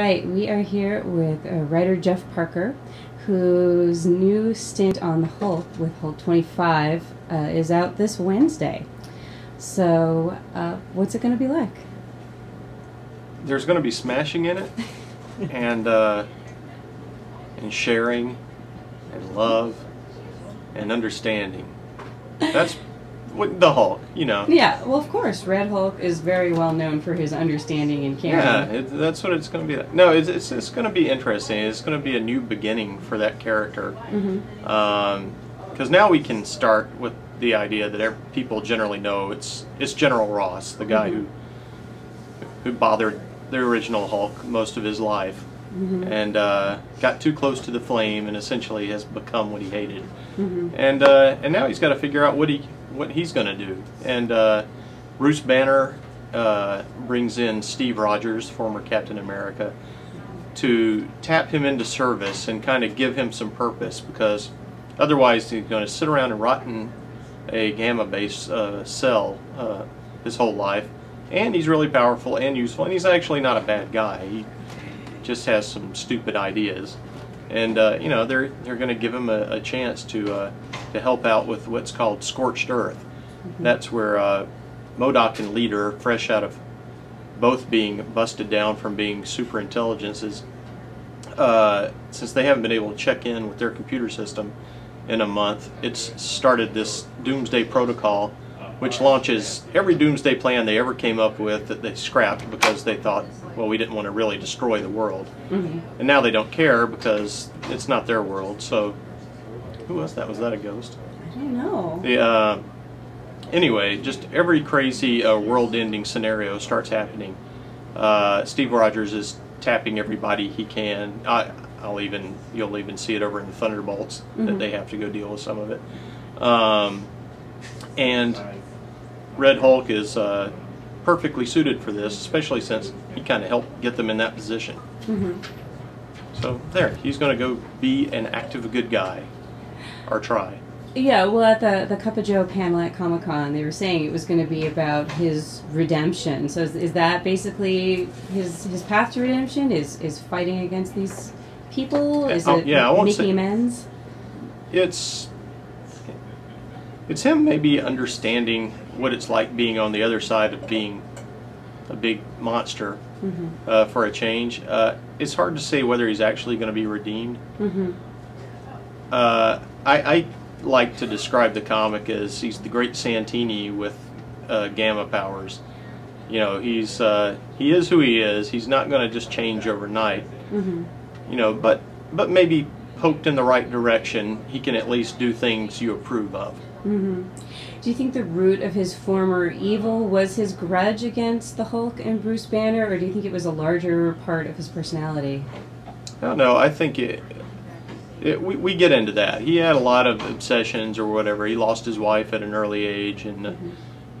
Alright, we are here with writer Jeff Parker, whose new stint on the Hulk with Hulk 25 is out this Wednesday. So, what's it going to be like? There's going to be smashing in it, and sharing, and love, and understanding. That's what the Hulk, you know. Yeah, well, of course, Red Hulk is very well known for his understanding and caring. Yeah, that's what it's going to be like. No, it's going to be interesting. It's going to be a new beginning for that character. Mm-hmm. 'Cause now we can start with the idea that people generally know it's General Ross, the guy mm-hmm. who bothered the original Hulk most of his life. Mm-hmm. And got too close to the flame, and essentially has become what he hated. Mm-hmm. And now he's got to figure out what he's going to do. And Bruce Banner brings in Steve Rogers, former Captain America, to tap him into service and kind of give him some purpose, because otherwise he's going to sit around and rot in a gamma-based cell his whole life. And he's really powerful and useful, and he's actually not a bad guy. He just has some stupid ideas, and you know, they're going to give him a chance to help out with what's called scorched earth. Mm-hmm. That's where MODOK and Leader, fresh out of both being busted down from being super intelligences, since they haven't been able to check in with their computer system in a month, it's started this doomsday protocol, which launches every doomsday plan they ever came up with that they scrapped because they thought, well, we didn't want to really destroy the world. Mm-hmm. And now they don't care because it's not their world. So, who else that was? That a ghost? I don't know. The, anyway, just every crazy world-ending scenario starts happening. Steve Rogers is tapping everybody he can. You'll even see it over in the Thunderbolts, mm-hmm. that they have to go deal with some of it. And Red Hulk is perfectly suited for this, especially since he kind of helped get them in that position. Mm-hmm. So there, he's going to go be an active good guy, or try. Yeah, well, at the Cup of Joe panel at Comic-Con, they were saying it was going to be about his redemption. So is that basically his path to redemption? Is fighting against these people? Is it making amends? It's him maybe understanding what it's like being on the other side of being a big monster, mm-hmm. For a change. It's hard to say whether he's actually going to be redeemed. Mm-hmm. I like to describe the comic as he's the great Santini with gamma powers. You know, he is who he is. He's not going to just change overnight. Mm-hmm. You know, but maybe poked in the right direction, he can at least do things you approve of. Mm-hmm. Do you think the root of his former evil was his grudge against the Hulk and Bruce Banner, or do you think it was a larger part of his personality? I don't know. I think we get into that. He had a lot of obsessions or whatever. He lost his wife at an early age, and mm-hmm.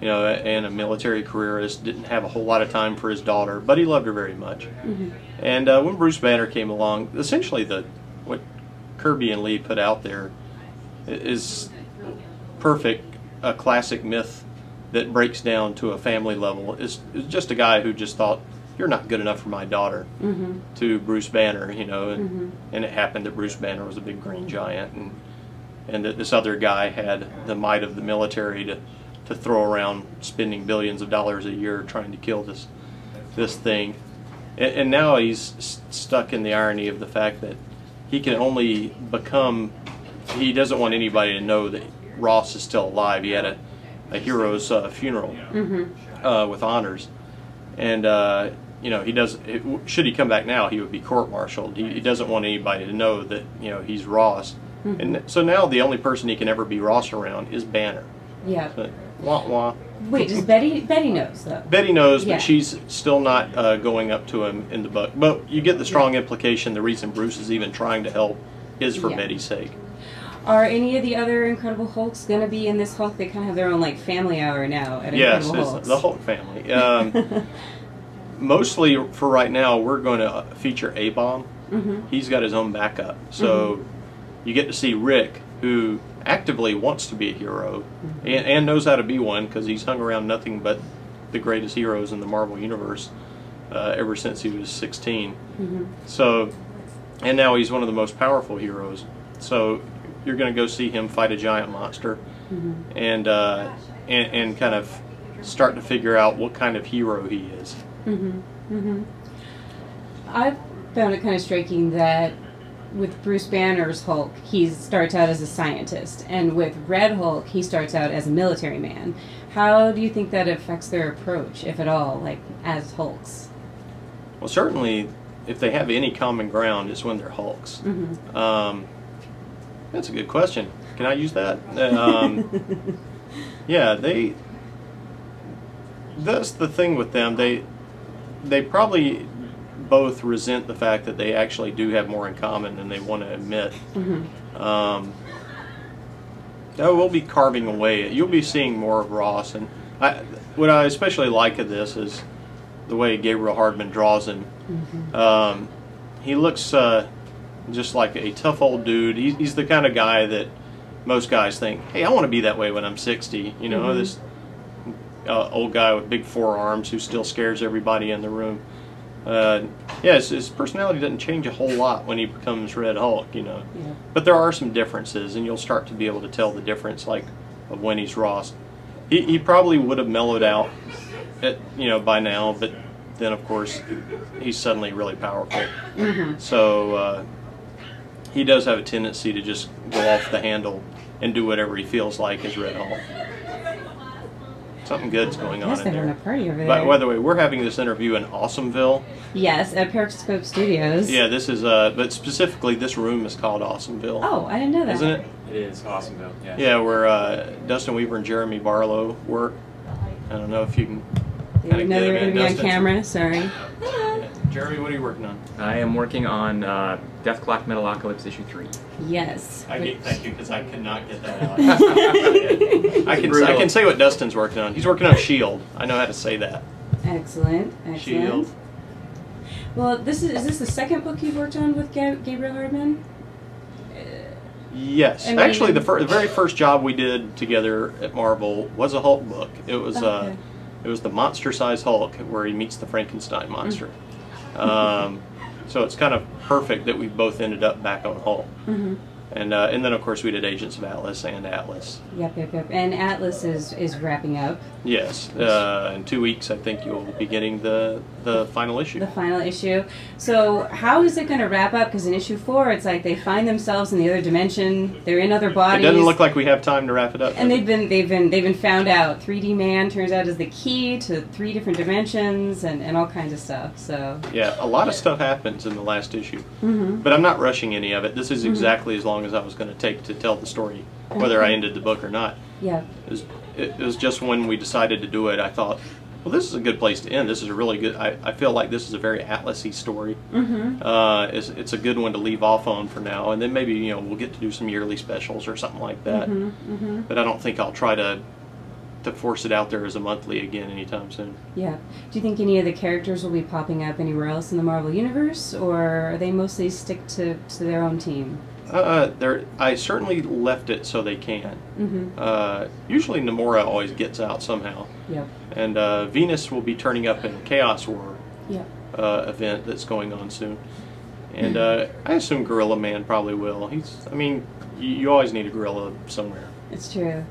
you know, and a military careerist, didn't have a whole lot of time for his daughter, but he loved her very much. Mm-hmm. And when Bruce Banner came along, essentially what Kirby and Lee put out there is perfect, a classic myth that breaks down to a family level. It's just a guy who just thought, you're not good enough for my daughter, mm-hmm. to Bruce Banner, you know, and, mm-hmm. and it happened that Bruce Banner was a big green giant, and that this other guy had the might of the military to throw around, spending billions of dollars a year trying to kill this thing. And now he's stuck in the irony of the fact that he can only become, he doesn't want anybody to know that Ross is still alive. He had a hero's funeral, mm-hmm. With honors, and you know, he does. Should he come back now, he would be court-martialed. He doesn't want anybody to know that, you know, he's Ross, mm-hmm. and so now the only person he can ever be Ross around is Banner. Yeah. So, wah wah. Wait, does Betty knows though? Betty knows, yeah. But she's still not going up to him in the book. But you get the strong, yeah. implication the reason Bruce is even trying to help is for, yeah. Betty's sake. Are any of the other Incredible Hulks going to be in this Hulk? They kind of have their own, like, family hour now at Incredible Hulks. Yes, it's the Hulk family. Mostly, for right now, we're going to feature A-Bomb. Mm-hmm. He's got his own backup. So mm-hmm. you get to see Rick, who actively wants to be a hero, mm-hmm. and knows how to be one, because he's hung around nothing but the greatest heroes in the Marvel Universe. ever since he was 16. Mm-hmm. So, and now he's one of the most powerful heroes. So you're going to go see him fight a giant monster, mm-hmm. and kind of start to figure out what kind of hero he is. Mm-hmm. Mm-hmm. I found it kind of striking that with Bruce Banner's Hulk, he starts out as a scientist, and with Red Hulk, he starts out as a military man. How do you think that affects their approach, if at all, like as Hulks? Well, certainly, if they have any common ground, it's when they're Hulks. Mm-hmm. That's a good question. Can I use that? Yeah, they. That's the thing with them. They probably both resent the fact that they actually do have more in common than they want to admit. Mm-hmm. That will be carving away. You'll be seeing more of Ross, and what I especially like of this is the way Gabriel Hardman draws him. Mm-hmm. He looks just like a tough old dude. He's the kind of guy that most guys think, hey, I want to be that way when I'm 60. You know, mm-hmm. this old guy with big forearms who still scares everybody in the room. Yeah, his personality doesn't change a whole lot when he becomes Red Hulk, you know. Yeah. But there are some differences, and you'll start to be able to tell the difference, like, of when he's Ross. He probably would have mellowed out, you know, by now, but then, of course, he's suddenly really powerful. Mm-hmm. So he does have a tendency to just go off the handle and do whatever he feels like as Red Hulk. Something good's going on in there. A party over there. By the way, we're having this interview in Awesomeville. Yes, at Periscope Studios. Yeah, this is, but specifically this room is called Awesomeville. Oh, I didn't know that. Isn't it? It is, Awesomeville, yeah. Yeah, where Dustin Weaver and Jeremy Barlow work. I don't know if you can kind of get in. They were on camera, sorry. Yeah. Jeremy, what are you working on? I am working on Death Clock Metalocalypse Issue 3. Yes. Thank you, because I cannot get that out. I can say what Dustin's working on. He's working on S.H.I.E.L.D. I know how to say that. Excellent. Excellent. S.H.I.E.L.D. Well, is this the second book you've worked on with Gabriel Hardman? Yes. I mean, actually, the very first job we did together at Marvel was a Hulk book. It was it was the monster-sized Hulk, where he meets the Frankenstein monster. Mm-hmm. So it's kind of perfect that we both ended up back on Hulk. Mm-hmm. And then, of course, we did Agents of Atlas and Atlas. Yep, yep, yep. And Atlas is wrapping up. Yes. In 2 weeks, I think you'll be getting the final issue. The final issue. So how is it going to wrap up? Because in issue 4, it's like they find themselves in the other dimension. They're in other bodies. It doesn't look like we have time to wrap it up. And they've been found out. 3D Man turns out is the key to 3 different dimensions and all kinds of stuff. So yeah, a lot of stuff happens in the last issue. Mm-hmm. But I'm not rushing any of it. This is exactly as long as I was going to take to tell the story, whether I ended the book or not. Yeah. It was just when we decided to do it, I thought, well, this is a good place to end. This is a really good, I feel like this is a very Atlas-y story. Mm-hmm. It's a good one to leave off on for now, and then maybe, you know, we'll get to do some yearly specials or something like that. Mm-hmm. Mm-hmm. But I don't think I'll try to force it out there as a monthly again anytime soon. Yeah. Do you think any of the characters will be popping up anywhere else in the Marvel Universe, or are they mostly stick to their own team? I certainly left it so they can. Mm-hmm. Usually Namora always gets out somehow. Yep. And Venus will be turning up in a Chaos War event that's going on soon. And I assume Gorilla Man probably will. I mean, you always need a gorilla somewhere. It's true.